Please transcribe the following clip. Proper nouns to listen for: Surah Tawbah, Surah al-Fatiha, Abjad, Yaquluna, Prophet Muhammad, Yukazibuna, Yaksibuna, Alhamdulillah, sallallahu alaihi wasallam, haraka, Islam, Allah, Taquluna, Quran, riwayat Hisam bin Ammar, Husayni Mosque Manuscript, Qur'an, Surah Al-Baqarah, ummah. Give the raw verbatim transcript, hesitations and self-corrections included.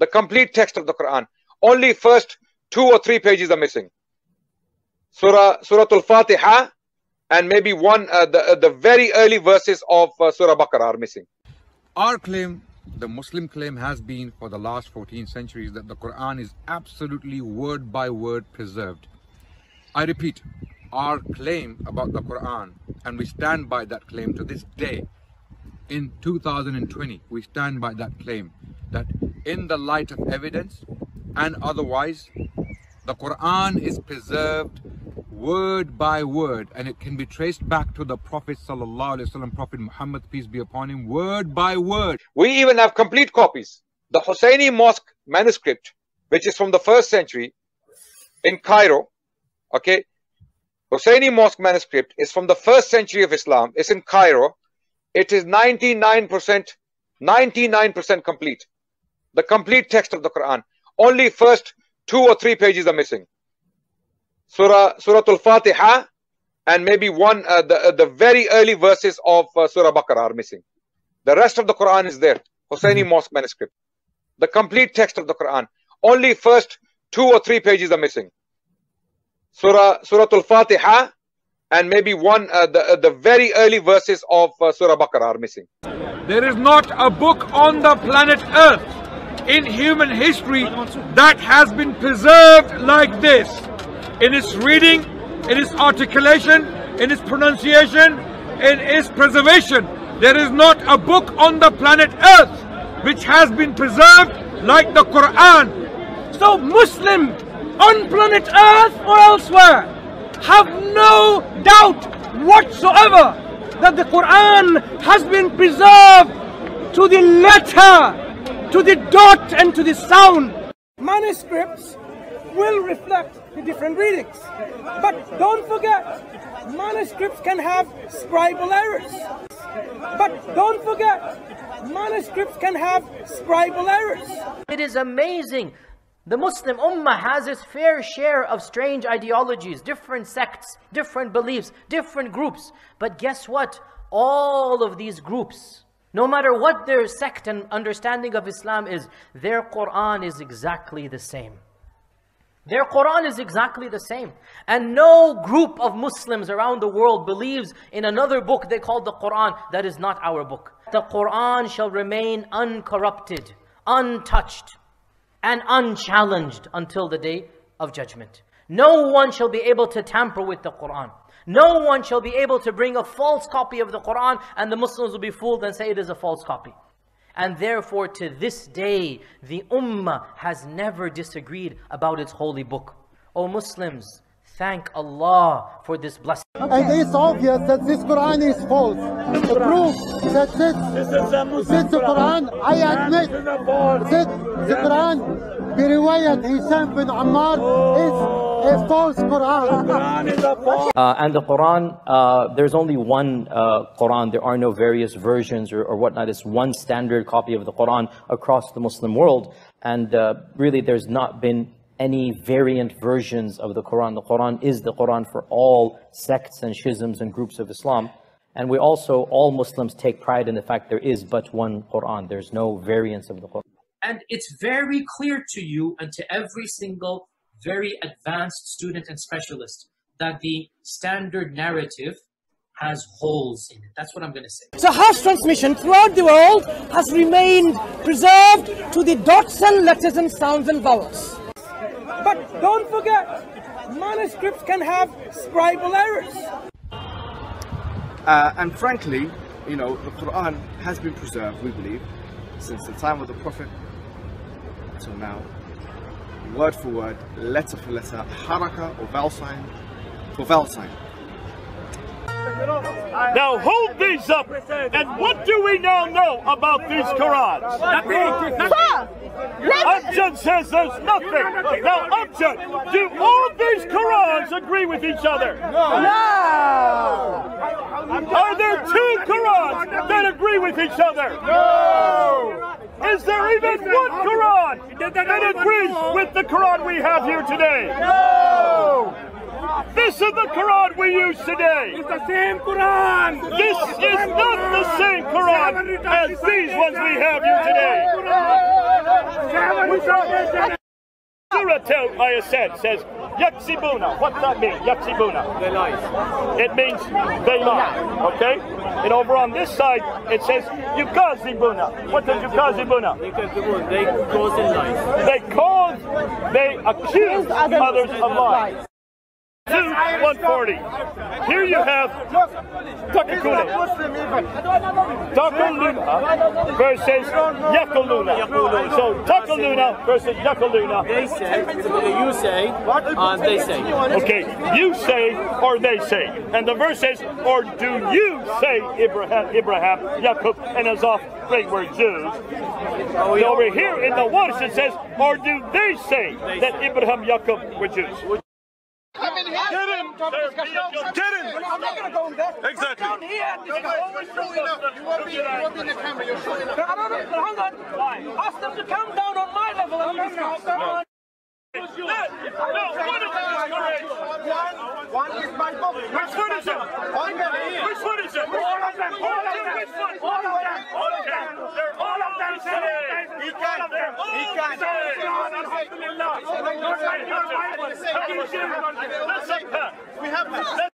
the complete text of the Quran. Only first two or three pages are missing. Surah, Surah al-Fatiha, and maybe one, uh, the, uh, the very early verses of uh, Surah Baqarah are missing. Our claim, the Muslim claim, has been for the last fourteen centuries that the Quran is absolutely word by word preserved. I repeat, our claim about the Quran, and we stand by that claim to this day. In two thousand twenty, we stand by that claim that in the light of evidence and otherwise, the Quran is preserved word by word, and it can be traced back to the Prophet sallallahu alaihi wasallam, Prophet Muhammad, peace be upon him, word by word. We even have complete copies. The Husayni Mosque Manuscript, which is from the first century in Cairo, okay, Husayni Mosque Manuscript is from the first century of Islam. It's in Cairo. It is ninety-nine percent, ninety-nine percent complete. The complete text of the Quran. Only first two or three pages are missing. Surah, Surah al-Fatiha, and maybe one, uh, the, uh, the very early verses of uh, Surah Baqarah are missing. The rest of the Quran is there. Husayni Mosque Manuscript. The complete text of the Quran. Only first two or three pages are missing. Surah, Surah al-Fatiha, and maybe one, uh, the, uh, the very early verses of uh, Surah Baqarah are missing. There is not a book on the planet Earth in human history that has been preserved like this. In its reading, in its articulation, in its pronunciation, in its preservation. There is not a book on the planet Earth which has been preserved like the Quran. So Muslim on planet Earth or elsewhere have no doubt whatsoever that the Quran has been preserved to the letter, to the dot, and to the sound. Manuscripts will reflect the different readings, but don't forget, manuscripts can have scribal errors. But don't forget, manuscripts can have scribal errors. It is amazing. The Muslim ummah has its fair share of strange ideologies, different sects, different beliefs, different groups. But guess what? All of these groups, no matter what their sect and understanding of Islam is, their Quran is exactly the same. Their Quran is exactly the same. And no group of Muslims around the world believes in another book they call the Quran that is not our book. The Quran shall remain uncorrupted, untouched, and unchallenged until the day of judgment. No one shall be able to tamper with the Quran. No one shall be able to bring a false copy of the Quran, and the Muslims will be fooled and say it is a false copy. And therefore, to this day, the ummah has never disagreed about its holy book. O Muslims, thank Allah for this blessing. And it's obvious that this Quran is false. The proof that this, this Quran, I admit that the Quran, the riwayat Hisam bin Ammar, is a false Quran. Uh, and the Quran, uh, there's only one uh, Quran. There are no various versions or, or whatnot. It's one standard copy of the Quran across the Muslim world. And uh, really, there's not been any variant versions of the Quran. The Quran is the Quran for all sects and schisms and groups of Islam. And we also, all Muslims, take pride in the fact there is but one Quran. There's no variance of the Quran. And it's very clear to you and to every single very advanced student and specialist that the standard narrative has holes in it. That's what I'm going to say. So Saha's transmission throughout the world has remained preserved to the dots and letters and sounds and vowels. But don't forget, manuscripts can have scribal errors. Uh, and frankly, you know, the Quran has been preserved, we believe, since the time of the Prophet till now. Word for word, letter for letter, haraka or vowel sign for vowel sign. Now hold these up, and what do we now know about these Qurans? Abjad says there's nothing. Now Abjad, do all these Qurans agree with each other? No. Are there two Qurans that agree with each other? No. Is there even one Quran that agrees with the Quran we have here today? No. This is the Quran we use today. It's the same Quran. This is not the same Quran as these ones we have here today. Surah Tawbah, ayah said, says, Yaksibuna. What does that mean? Yaksibuna. They lie. It means they lie. Okay? And over on this side, it says, Yukazibuna. What does Yukazibuna? They cause lies. They cause, they accuse others of lies. two one forty. Here you have Taquluna. Taquluna versus Yaquluna. So Taquluna versus Yaquluna. They say, you say, and they say. Okay, you say or they say. And the verse says, or do you say Ibrahim, Ibrahim, Yaqub, and Azaf, great were Jews. And over here in the verse it says, or do they say that Ibrahim, Yaqub were Jews? Get him! Get him! I'm not gonna go in there. Exactly. Down here and discuss. You won't be, you won't be in the camera. You're showing up. Hang on. Ask them to come down on my level and discuss. No. No. One of them is correct. One. One is my book. Which one is it? One is it. Which one is it? All of them. All of them. All of them. All of them. All of them. He can. He can. Alhamdulillah. You're right. You're right. We have this.